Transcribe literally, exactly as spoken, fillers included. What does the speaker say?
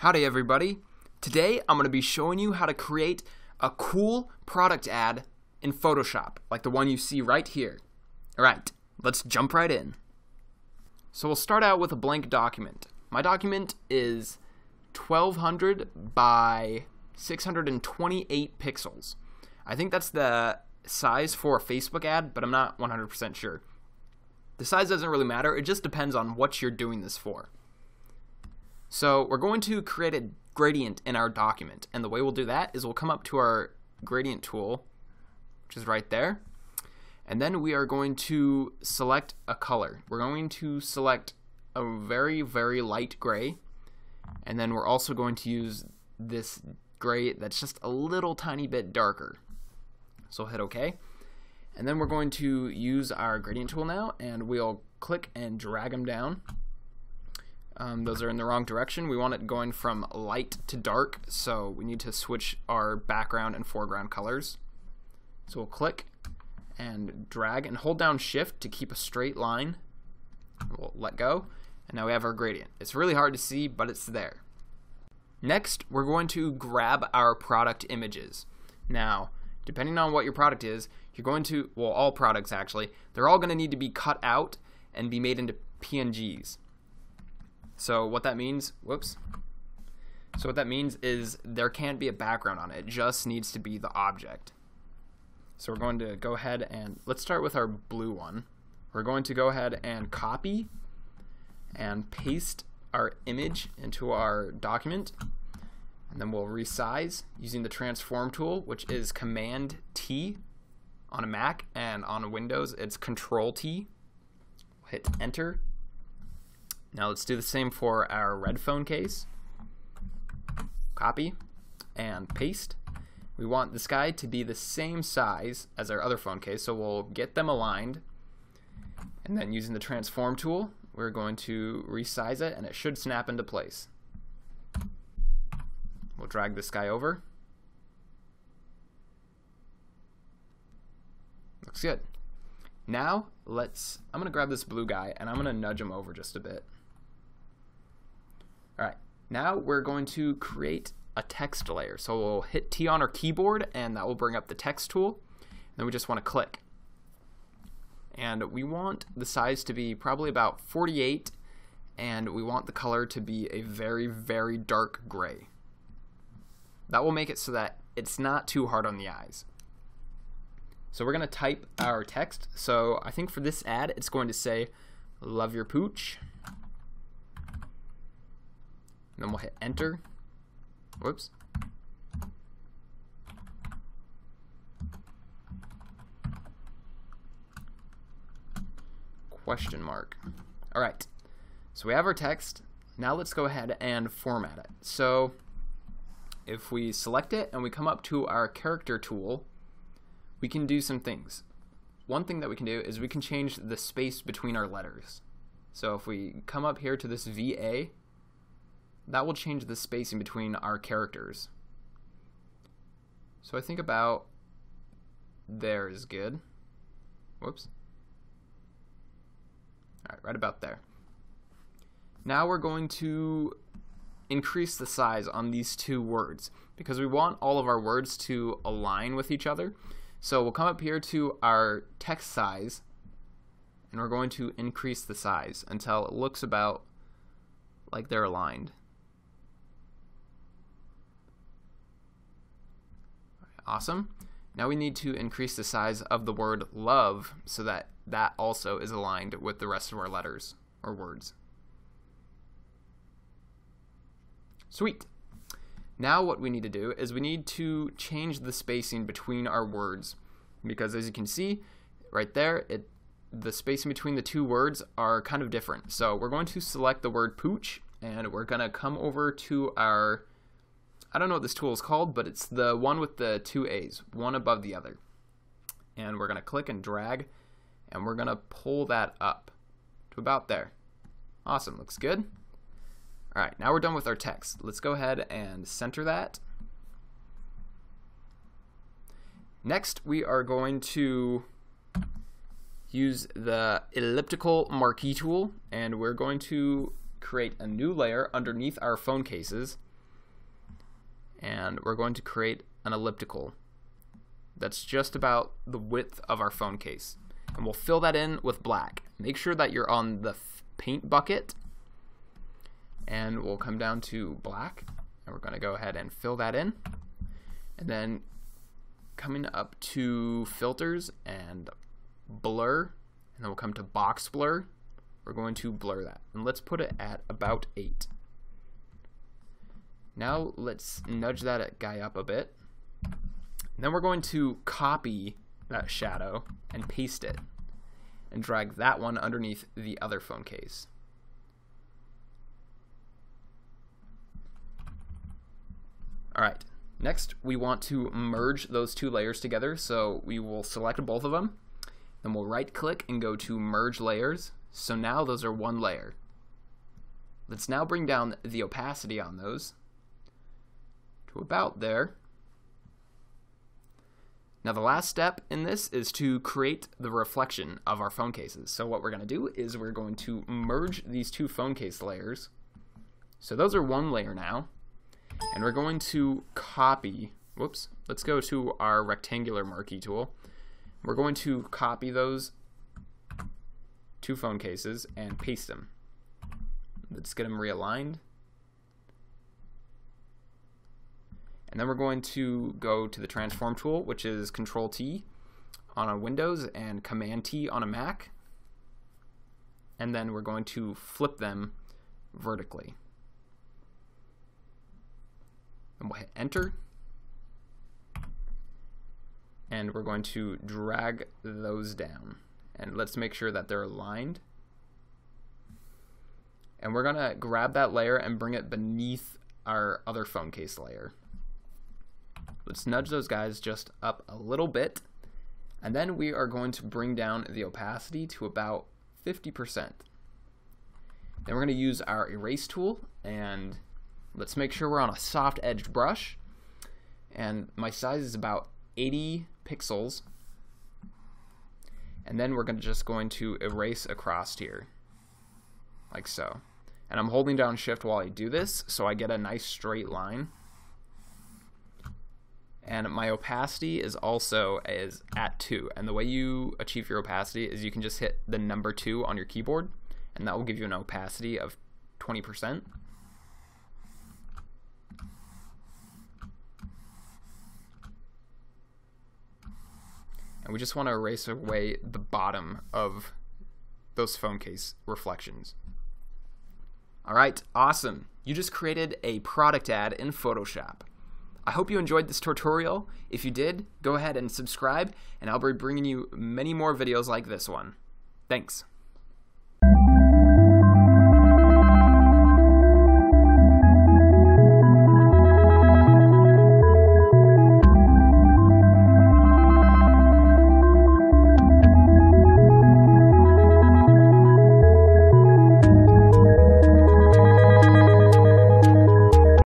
Howdy everybody. Today I'm going to be showing you how to create a cool product ad in Photoshop, like the one you see right here. Alright, let's jump right in. So we'll start out with a blank document. My document is twelve hundred by six hundred twenty-eight pixels. I think that's the size for a Facebook ad, but I'm not one hundred percent sure. The size doesn't really matter, it just depends on what you're doing this for. So we're going to create a gradient in our document, and the way we'll do that is we'll come up to our gradient tool, which is right there, and then we are going to select a color. We're going to select a very, very light gray, and then we're also going to use this gray that's just a little tiny bit darker. So hit OK, and then we're going to use our gradient tool now, and we'll click and drag them down. Um, those are in the wrong direction. We want it going from light to dark, so we need to switch our background and foreground colors. So we'll click and drag and hold down shift to keep a straight line. We'll let go, and now we have our gradient. It's really hard to see, but it's there. Next, we're going to grab our product images. Now, depending on what your product is, you're going to, well, all products actually, they're all going to need to be cut out and be made into P N Gs. So what that means, whoops, so what that means is there can't be a background on it. It just needs to be the object. So we're going to go ahead and, let's start with our blue one. We're going to go ahead and copy and paste our image into our document, and then we'll resize using the transform tool, which is Command T on a Mac, and on Windows it's Control T. Hit enter. Now let's do the same for our red phone case. Copy and paste. We want this guy to be the same size as our other phone case, so we'll get them aligned. And then using the transform tool, we're going to resize it, and it should snap into place. We'll drag this guy over. Looks good. Now let's, I'm gonna grab this blue guy and I'm gonna nudge him over just a bit. Alright, now we're going to create a text layer. So we'll hit T on our keyboard and that will bring up the text tool. And then we just want to click. And we want the size to be probably about forty-eight, and we want the color to be a very, very dark gray. That will make it so that it's not too hard on the eyes. So we're going to type our text. So I think for this ad it's going to say "Love your pooch." And then we'll hit enter. Whoops. Question mark. All right. So we have our text. Now let's go ahead and format it. So if we select it and we come up to our character tool, we can do some things. One thing that we can do is we can change the space between our letters. So if we come up here to this V A, that will change the spacing between our characters. So I think about there is good. Whoops. All right, right about there. Now we're going to increase the size on these two words because we want all of our words to align with each other. So we'll come up here to our text size, and we're going to increase the size until it looks about like they're aligned. Awesome. Now we need to increase the size of the word love so that that also is aligned with the rest of our letters or words. Sweet. Now what we need to do is we need to change the spacing between our words, because as you can see right there, it, the spacing between the two words are kind of different. So we're going to select the word pooch, and we're going to come over to our, I don't know what this tool is called, but it's the one with the two A's, one above the other. And we're going to click and drag, and we're going to pull that up to about there. Awesome, looks good. Alright, now we're done with our text. Let's go ahead and center that. Next, we are going to use the elliptical marquee tool, and we're going to create a new layer underneath our phone cases, and we're going to create an elliptical that's just about the width of our phone case, and we'll fill that in with black. Make sure that you're on the paint bucket, and we'll come down to black, and we're going to go ahead and fill that in. And then coming up to filters and blur, and then we'll come to box blur. We're going to blur that, and let's put it at about eight. Now let's nudge that guy up a bit. And then we're going to copy that shadow and paste it and drag that one underneath the other phone case. Alright, next we want to merge those two layers together, so we will select both of them, then we'll right click and go to merge layers. So now those are one layer. Let's now bring down the opacity on those to about there. Now the last step in this is to create the reflection of our phone cases. So what we're going to do is we're going to merge these two phone case layers. So those are one layer now. And we're going to copy, whoops, let's go to our rectangular marquee tool. We're going to copy those two phone cases and paste them. Let's get them realigned. And then we're going to go to the transform tool, which is Control T on a Windows and Command T on a Mac. And then we're going to flip them vertically. And we'll hit enter. And we're going to drag those down. And let's make sure that they're aligned. And we're gonna grab that layer and bring it beneath our other phone case layer. Let's nudge those guys just up a little bit. And then we are going to bring down the opacity to about fifty percent. Then we're gonna use our erase tool, and let's make sure we're on a soft edged brush. And my size is about eighty pixels. And then we're gonna just going to erase across here, like so. And I'm holding down shift while I do this, so I get a nice straight line. And my opacity is also is at two. And the way you achieve your opacity is you can just hit the number two on your keyboard, and that will give you an opacity of twenty percent. And we just want to erase away the bottom of those phone case reflections. Alright, awesome. You just created a product ad in Photoshop. I hope you enjoyed this tutorial. If you did, go ahead and subscribe, and I'll be bringing you many more videos like this one. Thanks.